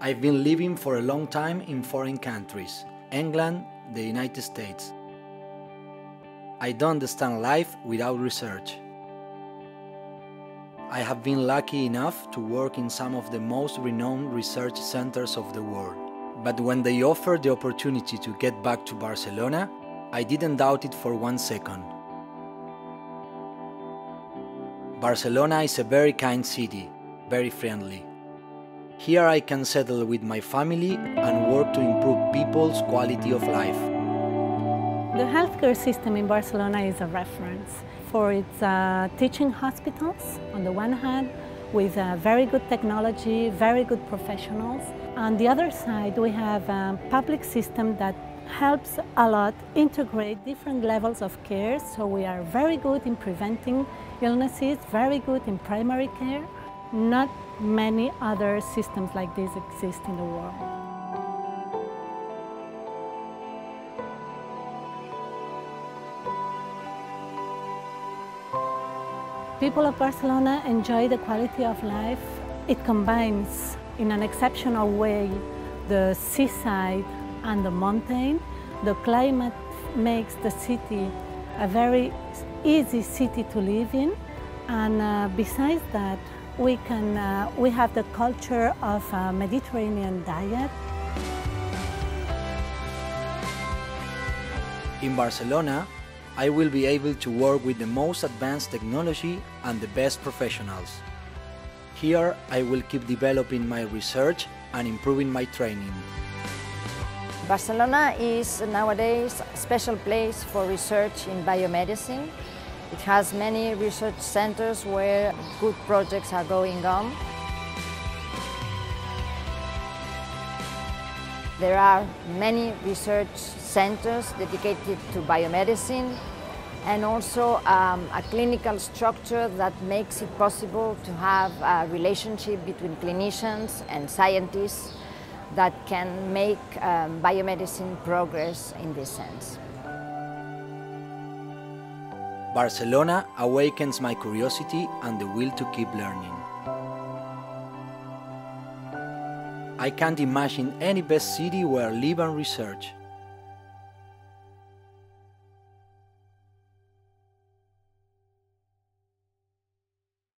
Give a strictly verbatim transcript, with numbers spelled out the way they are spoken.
I've been living for a long time in foreign countries, England, the United States. I don't understand life without research. I have been lucky enough to work in some of the most renowned research centers of the world. But when they offered the opportunity to get back to Barcelona, I didn't doubt it for one second. Barcelona is a very kind city, very friendly. Here I can settle with my family and work to improve people's quality of life. The healthcare system in Barcelona is a reference for its uh, teaching hospitals, on the one hand, with uh, very good technology, very good professionals. On the other side, we have a public system that helps a lot integrate different levels of care, so we are very good in preventing illnesses, very good in primary care. Not many other systems like this exist in the world. People of Barcelona enjoy the quality of life. It combines in an exceptional way the seaside and the mountain. The climate makes the city a very easy city to live in. And uh, besides that, we, can, uh, we have the culture of a Mediterranean diet. In Barcelona, I will be able to work with the most advanced technology and the best professionals. Here, I will keep developing my research and improving my training. Barcelona is nowadays a special place for research in biomedicine. It has many research centers where good projects are going on. There are many research centers dedicated to biomedicine and also um, a clinical structure that makes it possible to have a relationship between clinicians and scientists that can make um, biomedicine progress in this sense. Barcelona awakens my curiosity and the will to keep learning. I can't imagine any best city where I live and research.